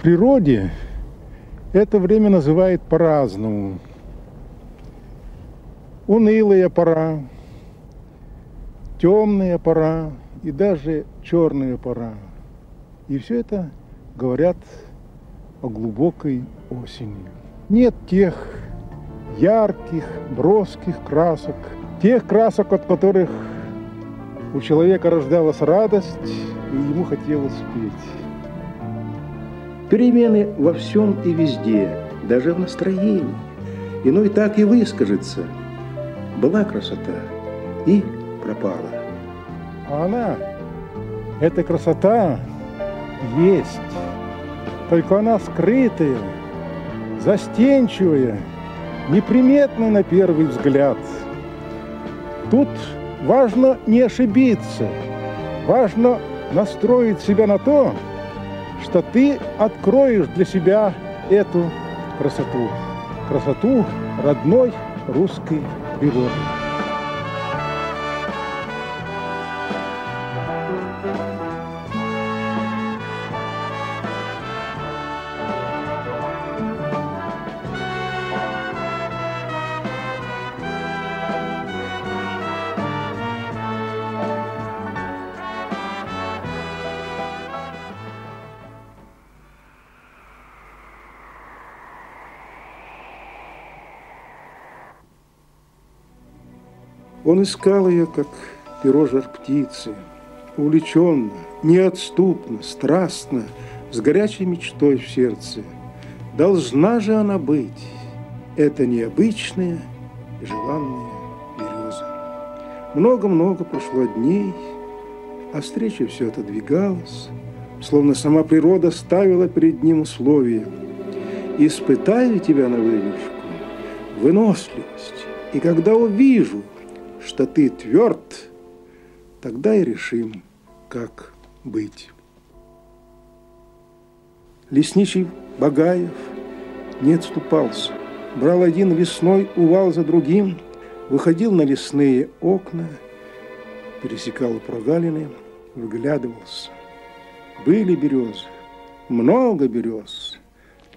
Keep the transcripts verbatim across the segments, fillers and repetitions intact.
в природе это время называют по-разному. Унылая пора, темная пора и даже черная пора. И все это говорят о глубокой осени. Нет тех ярких, броских красок, тех красок, от которых у человека рождалась радость и ему хотелось петь. Перемены во всем и везде, даже в настроении. Иной так и выскажется. Была красота и пропала. А она, эта красота, есть. Только она скрытая, застенчивая, неприметная на первый взгляд. Тут важно не ошибиться, важно настроить себя на то, что ты откроешь для себя эту красоту, красоту родной русской природы. Он искал ее, как перо жар-птицы, увлеченно, неотступно, страстно, с горячей мечтой в сердце. Должна же она быть, эта необычная и желанная береза. Много-много прошло дней, а встреча все отодвигалась, словно сама природа ставила перед ним условия. Испытаю тебя на вывеску, выносливость, и когда увижу, что ты тверд, тогда и решим, как быть. Лесничий Багаев не отступался, брал один весной увал за другим, выходил на лесные окна, пересекал прогалины, выглядывался. Были березы, много берез,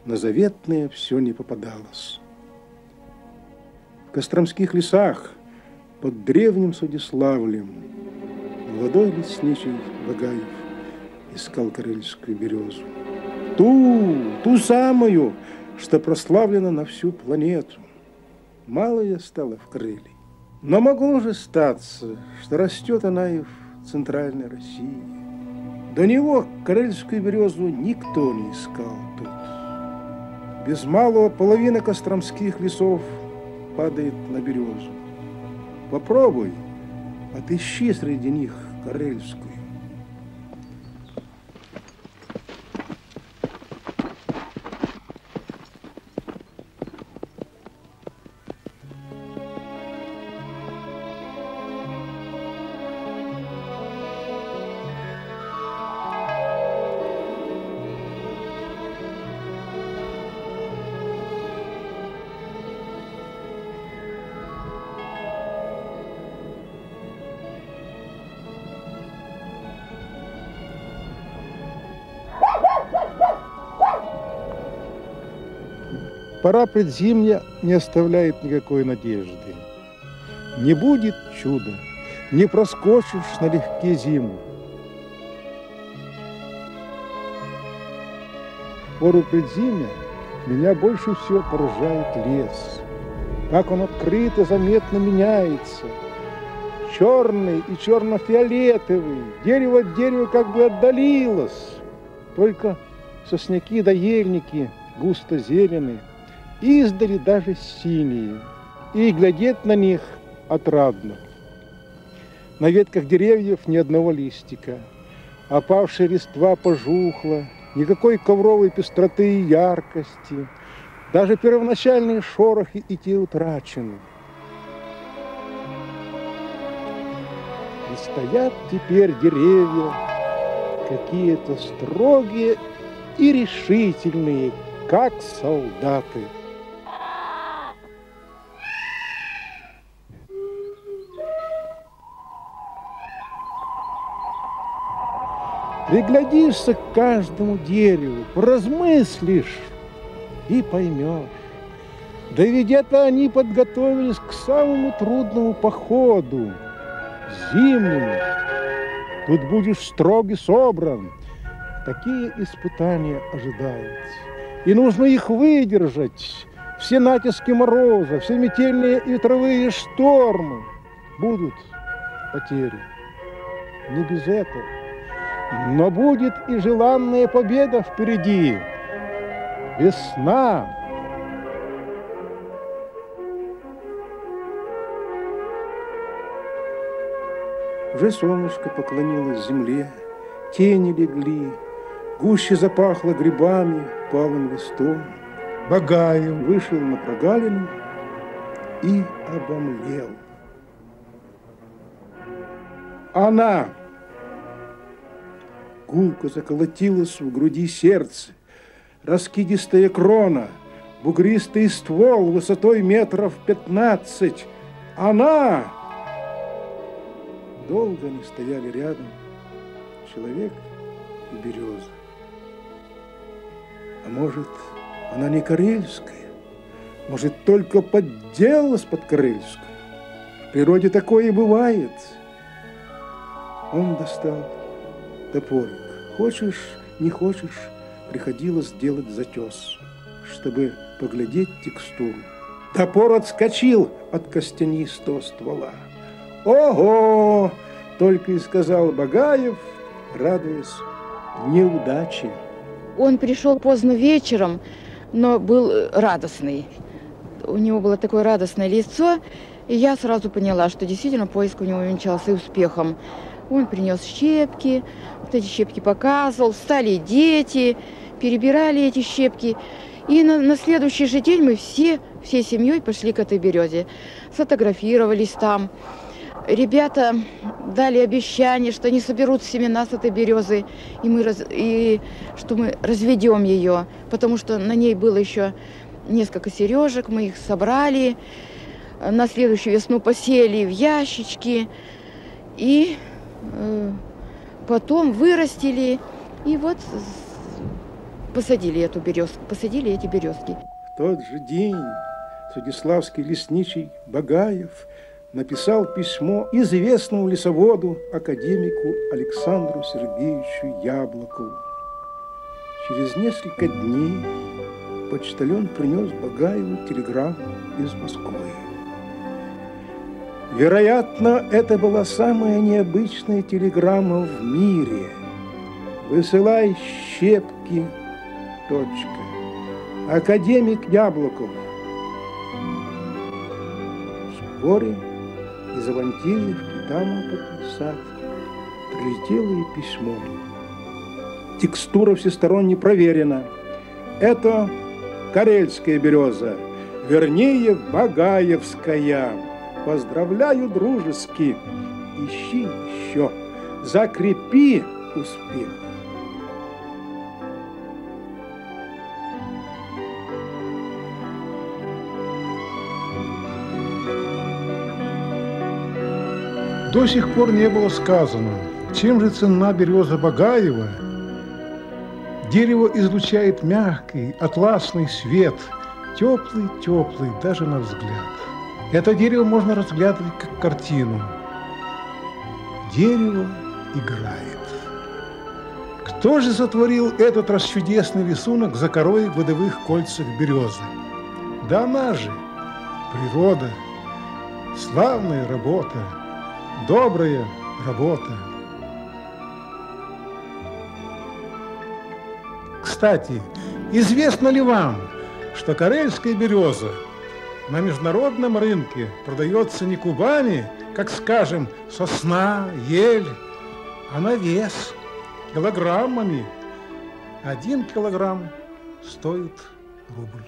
на заветное все не попадалось. В костромских лесах под древним Судиславлем молодой лесничий Багаев искал карельскую березу. Ту, ту самую, что прославлена на всю планету. Мало ее стало в Карелии. Но могло же статься, что растет она и в центральной России. До него карельскую березу никто не искал тут. Без малого половина костромских лесов падает на березу. Попробуй, отыщи среди них карельскую. Пора предзимья не оставляет никакой надежды. Не будет чуда, не проскочишь налегке зиму. В пору предзимья меня больше всего поражает лес. Как он открыто, заметно меняется. Черный и черно-фиолетовый, дерево от дерева как бы отдалилось. Только сосняки да ельники густо зеленые. Издали даже синие, и глядеть на них отрадно. На ветках деревьев ни одного листика, опавшая листва пожухла, никакой ковровой пестроты и яркости, даже первоначальные шорохи и те утрачены. И стоят теперь деревья, какие-то строгие и решительные, как солдаты. Приглядишься к каждому дереву, поразмыслишь и поймешь. Да ведь это они подготовились к самому трудному походу, зимнему. Тут будешь строг и собран. Такие испытания ожидают. И нужно их выдержать. Все натиски мороза, все метельные и ветровые штормы. Будут потери. Не без этого. Но будет и желанная победа впереди. Весна. Уже солнышко поклонилось земле, тени легли, гуще запахло грибами, палым листом. Багаев вышел на прогалину и обомлел. Она! Гулко заколотилась в груди сердце. Раскидистая крона, бугристый ствол высотой метров пятнадцать. Она! Долго они стояли рядом, человек и береза. А может, она не карельская? Может, только подделалась под карельскую? В природе такое и бывает. Он достал топорик. Хочешь, не хочешь, приходилось делать затес, чтобы поглядеть текстуру. Топор отскочил от костянистого ствола. Ого! Только и сказал Багаев, радуясь неудаче. Он пришел поздно вечером, но был радостный. У него было такое радостное лицо, и я сразу поняла, что действительно поиск у него увенчался успехом. Он принес щепки, вот эти щепки показывал, встали дети, перебирали эти щепки. И на, на следующий же день мы все, всей семьей пошли к этой березе, сфотографировались там. Ребята дали обещание, что они соберут семена с этой березы, и, мы раз... и что мы разведем ее, потому что на ней было еще несколько сережек, мы их собрали, на следующую весну посеяли в ящички, и э, потом вырастили, и вот посадили эту березку, посадили эти березки. В тот же день судиславский лесничий Багаев написал письмо известному лесоводу, академику Александру Сергеевичу Яблокову. Через несколько дней почтальон принес Багаеву телеграмму из Москвы. Вероятно, это была самая необычная телеграмма в мире. «Высылай щепки. Точка. Академик Яблоков». Вскоре из Авантеевки, Дамово-Подвесной сад, прилетело и письмо. Текстура всесторонне проверена. Это карельская береза, вернее, багаевская. Поздравляю дружески. Ищи еще. Закрепи успех. До сих пор не было сказано, чем же ценна береза Багаева. Дерево излучает мягкий, атласный свет, теплый-теплый даже на взгляд. Это дерево можно разглядывать как картину. Дерево играет. Кто же сотворил этот расчудесный рисунок за корой в годовых кольцах березы? Да она же, природа, славная работа. Добрая работа. Кстати, известно ли вам, что карельская береза на международном рынке продается не кубами, как, скажем, сосна, ель, а на вес, килограммами? Один килограмм стоит рубль.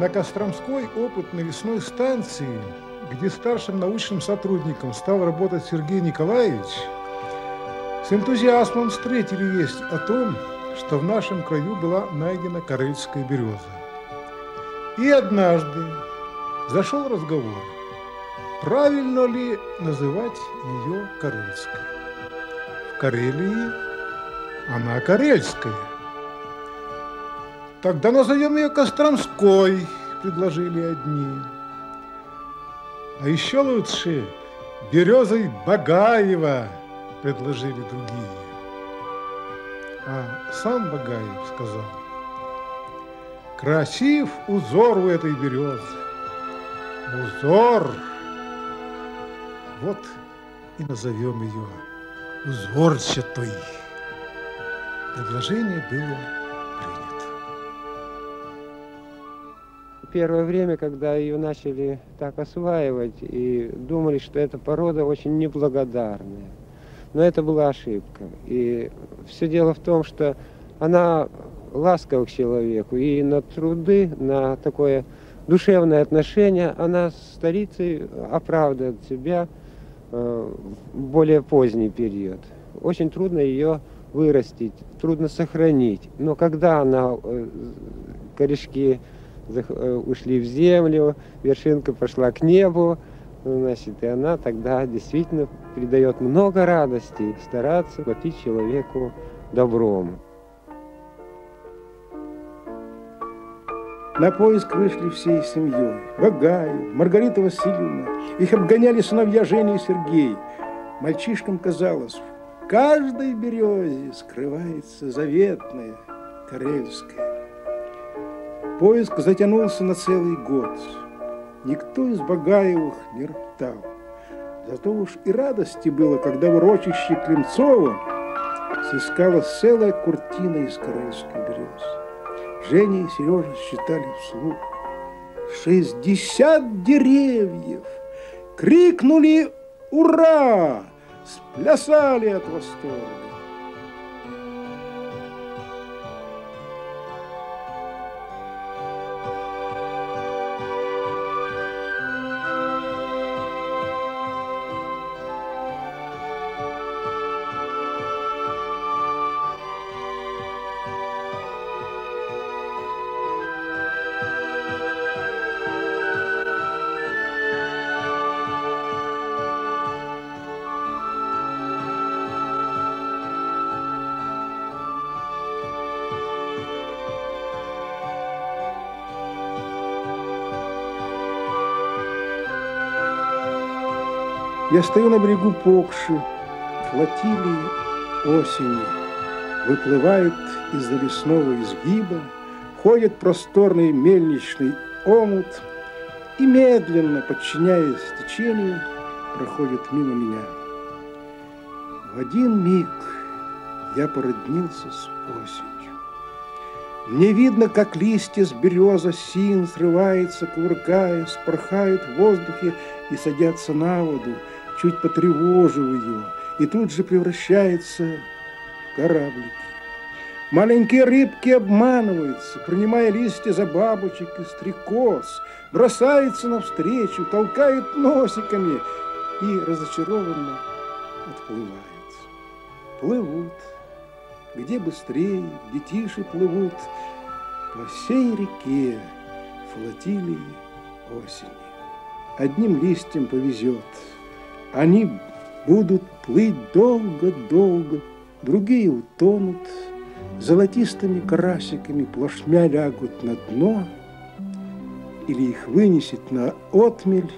На Костромской опытной лесной станции, где старшим научным сотрудником стал работать Сергей Николаевич, с энтузиазмом встретили весть о том, что в нашем краю была найдена карельская береза. И однажды зашел разговор, правильно ли называть ее карельской. В Карелии, она карельская. Тогда назовем ее Костромской, предложили одни. А еще лучше березой Багаева, предложили другие. А сам Багаев сказал: красив узор у этой березы. Узор. Вот и назовем ее узорчатой. Предложение было принято. Первое время, когда ее начали так осваивать, и думали, что эта порода очень неблагодарная. Но это была ошибка. И все дело в том, что она ласкова к человеку, и на труды, на такое душевное отношение она с старицей оправдывает себя в более поздний период. Очень трудно ее вырастить, трудно сохранить. Но когда она, корешки ушли в землю, вершинка пошла к небу, значит, и она тогда действительно придает много радости, стараться платить человеку добром. На поиск вышли всей семьей. Багаев, Маргарита Васильевна. Их обгоняли сыновья Женя и Сергей. Мальчишкам казалось, в каждой березе скрывается заветная карельская. Поиск затянулся на целый год. Никто из Багаевых не роптал. Зато уж и радости было, когда в урочище Климцова сыскалась целая куртина из карельской березы. Женя и Сережа считали вслух. Шестьдесят деревьев! Крикнули «Ура!», сплясали от восторга. Я стою на берегу Покши, флотилии осени. Выплывает из-за лесного изгиба, ходит просторный мельничный омут и, медленно подчиняясь течению, проходит мимо меня. В один миг я породнился с осенью. Мне видно, как листья с береза син срывается, кувыркаясь, порхают в воздухе и садятся на воду. Чуть потревожу ее, и тут же превращается в кораблики. Маленькие рыбки обманываются, принимая листья за бабочек и стрекоз, бросаются навстречу, толкают носиками и разочарованно отплывают. Плывут, где быстрее, где тише плывут, по всей реке флотилии осени. Одним листьям повезет. Они будут плыть долго-долго, другие утонут, золотистыми карасиками плашмя лягут на дно, или их вынесет на отмель,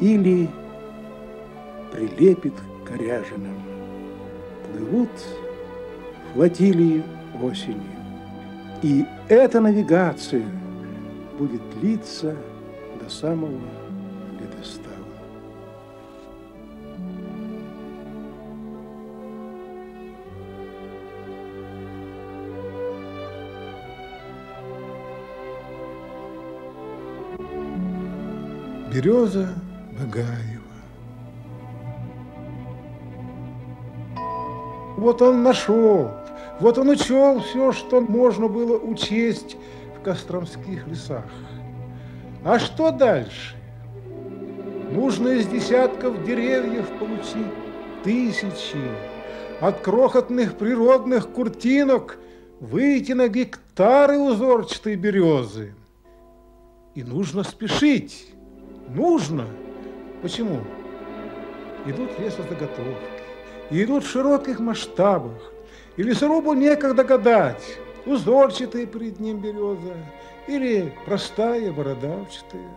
или прилепит к коряжинам. Плывут флотилии осени. И эта навигация будет длиться до самого ледостава. Береза Багаева. Вот он нашел, вот он учел все, что можно было учесть в костромских лесах. А что дальше? Нужно из десятков деревьев получить тысячи, от крохотных природных куртинок выйти на гектары узорчатой березы. И нужно спешить. Нужно? Почему? Идут лесозаготовки, и идут в широких масштабах. И лесорубу некогда гадать, узорчатая перед ним береза или простая бородавчатая.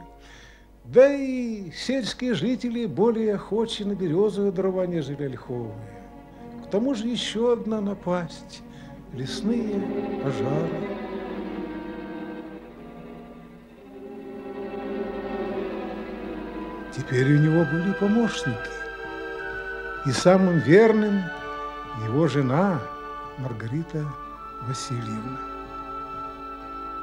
Да и сельские жители более охочи на березовые дрова, нежели ольховые. К тому же еще одна напасть – лесные пожары. Теперь у него были помощники, и самым верным его жена Маргарита Васильевна.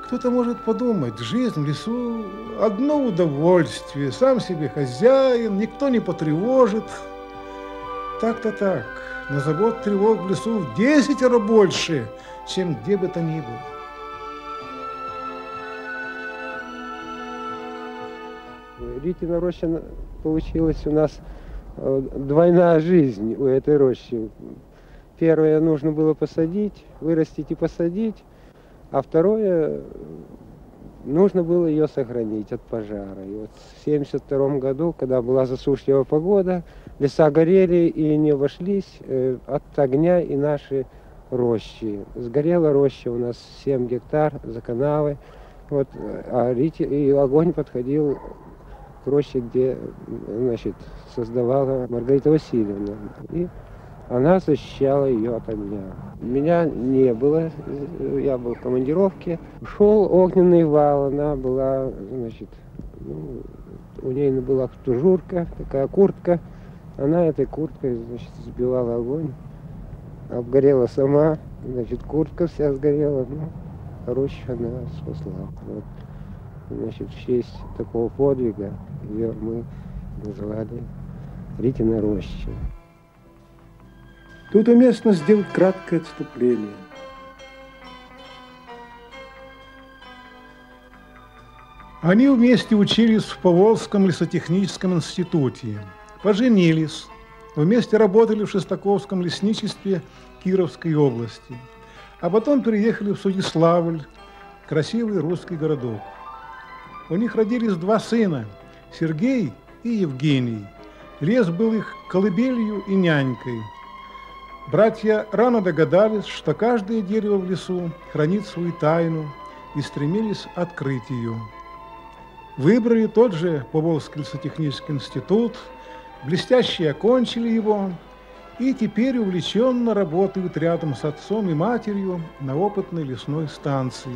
Кто-то может подумать, жизнь в лесу – одно удовольствие, сам себе хозяин, никто не потревожит. Так-то так, но забот тревог в лесу в десятеро больше, чем где бы то ни было. Ритина роща получилась у нас двойная жизнь у этой рощи. Первое нужно было посадить, вырастить и посадить, а второе нужно было ее сохранить от пожара. И вот в семьдесят втором году, когда была засушливая погода, леса горели и не обошлись от огня и наши рощи. Сгорела роща у нас семь гектар за канавой, вот, а рити, и огонь подходил к роще, где, значит, создавала Маргарита Васильевна. И она защищала ее от огня. Меня не было, я был в командировке. Шел огненный вал, она была, значит, ну, у нее была тужурка, такая куртка. Она этой курткой, значит, сбивала огонь. Обгорела сама, значит, куртка вся сгорела. Ну, рощу она спасла. Вот. Значит, в честь такого подвига ее мы назвали Ритина роща. Тут уместно сделать краткое отступление. Они вместе учились в Поволжском лесотехническом институте, поженились, вместе работали в Шестаковском лесничестве Кировской области, а потом переехали в Судиславль, красивый русский городок. У них родились два сына – Сергей и Евгений. Лес был их колыбелью и нянькой. Братья рано догадались, что каждое дерево в лесу хранит свою тайну, и стремились открыть ее. Выбрали тот же Поволжский лесотехнический институт, блестяще окончили его, и теперь увлеченно работают рядом с отцом и матерью на опытной лесной станции.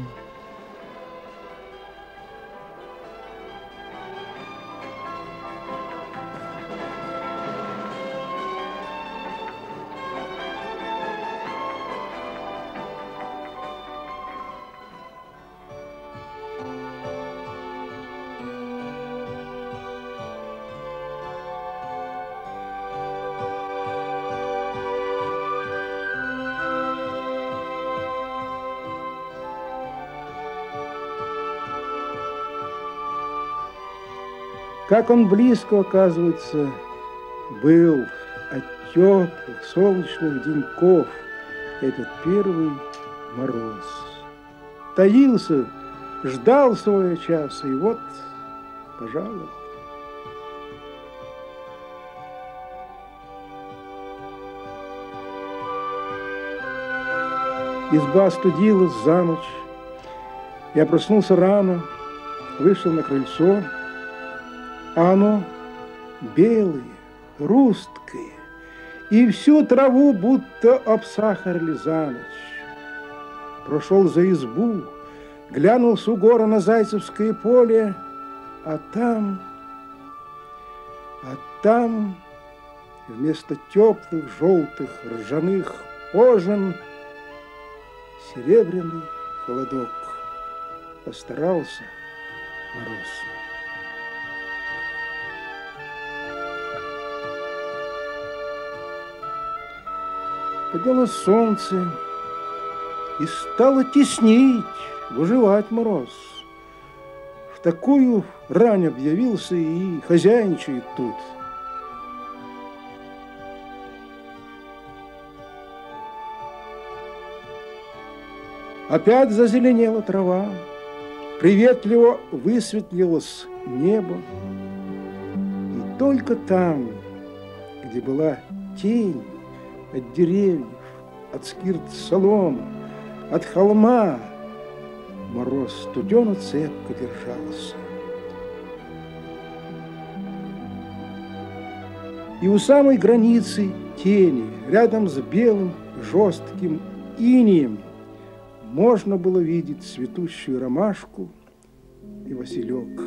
Как он близко, оказывается, был от теплых солнечных деньков этот первый мороз. Таился, ждал своего часа, и вот, пожалуй. Изба остудилась за ночь. Я проснулся рано, вышел на крыльцо. А оно белое, русткое, и всю траву будто обсахарили за ночь. Прошел за избу, глянул с угора на Зайцевское поле, а там, а там вместо теплых, желтых, ржаных кожан серебряный холодок. Постарался мороз. Поднялось солнце и стало теснить, выживать мороз. В такую рань объявился и хозяйничает тут. Опять зазеленела трава, приветливо высветлилось небо. И только там, где была тень, от деревьев, от скирт соломы, от холма. Мороз студено цепко держался. И у самой границы тени, рядом с белым жестким инеем, можно было видеть цветущую ромашку и василек,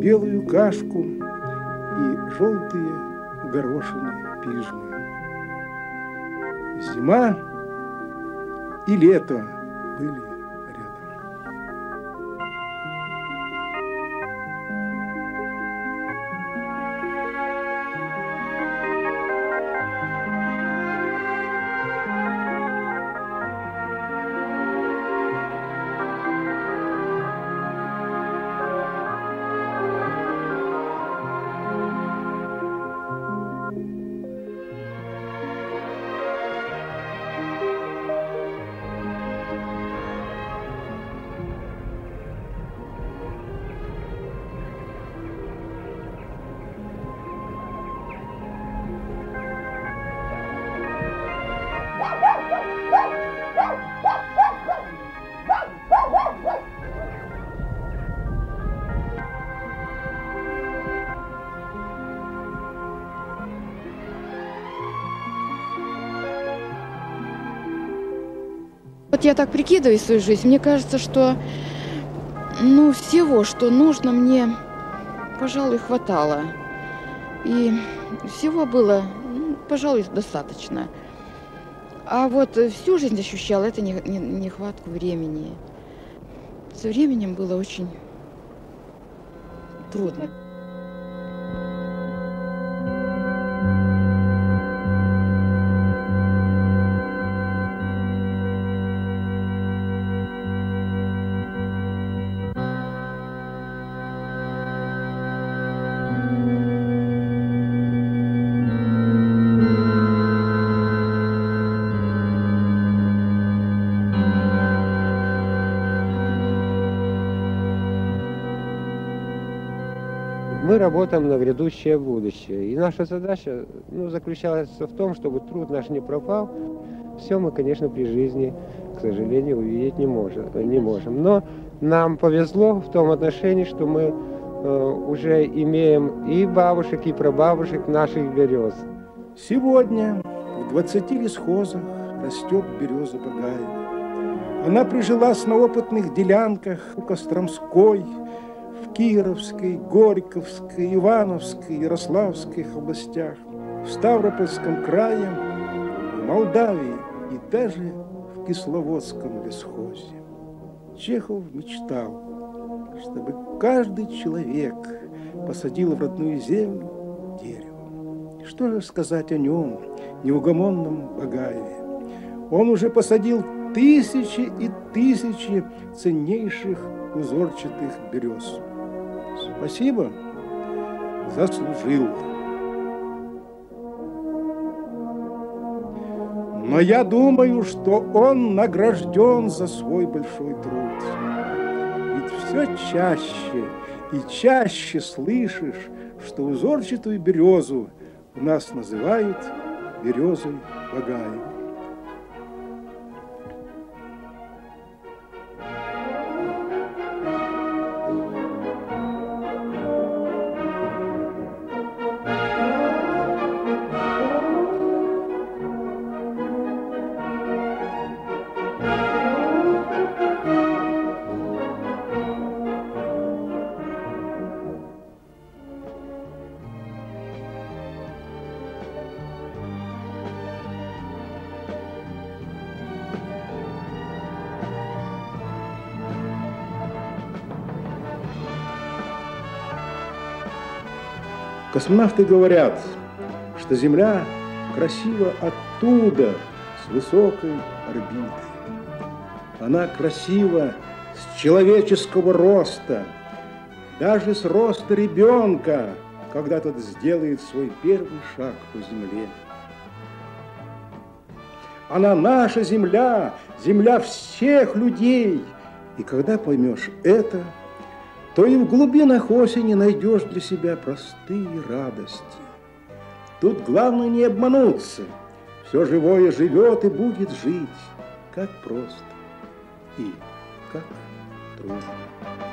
белую кашку и желтые горошины пижмы. Зима и лето были . Я так прикидываю свою жизнь. Мне кажется, что ну, всего, что нужно, мне, пожалуй, хватало. И всего было, ну, пожалуй, достаточно. А вот всю жизнь ощущала это не, не, нехватку времени. Со временем было очень трудно. Мы работаем на грядущее будущее. И наша задача ну, заключалась в том, чтобы труд наш не пропал. Все мы, конечно, при жизни, к сожалению, увидеть не можем. Но нам повезло в том отношении, что мы э, уже имеем и бабушек, и прабабушек наших берез. Сегодня в двадцати лесхозах растет береза Багаева. Она прижилась на опытных делянках у Костромской, Кировской, Горьковской, Ивановской, Ярославской областях, в Ставропольском крае, в Молдавии и даже в Кисловодском лесхозе. Чехов мечтал, чтобы каждый человек посадил в родную землю дерево. Что же сказать о нем, неугомонном Багаеве? Он уже посадил тысячи и тысячи ценнейших узорчатых берез. Спасибо, заслужил. Но я думаю, что он награжден за свой большой труд. Ведь все чаще и чаще слышишь, что узорчатую березу у нас называют березой Багаева. Космонавты говорят, что Земля красива оттуда, с высокой орбиты. Она красива с человеческого роста, даже с роста ребенка, когда тот сделает свой первый шаг по Земле. Она наша Земля, Земля всех людей. И когда поймешь это, то и в глубинах осени найдешь для себя простые радости. Тут главное не обмануться. Все живое живет и будет жить, как просто и как трудно.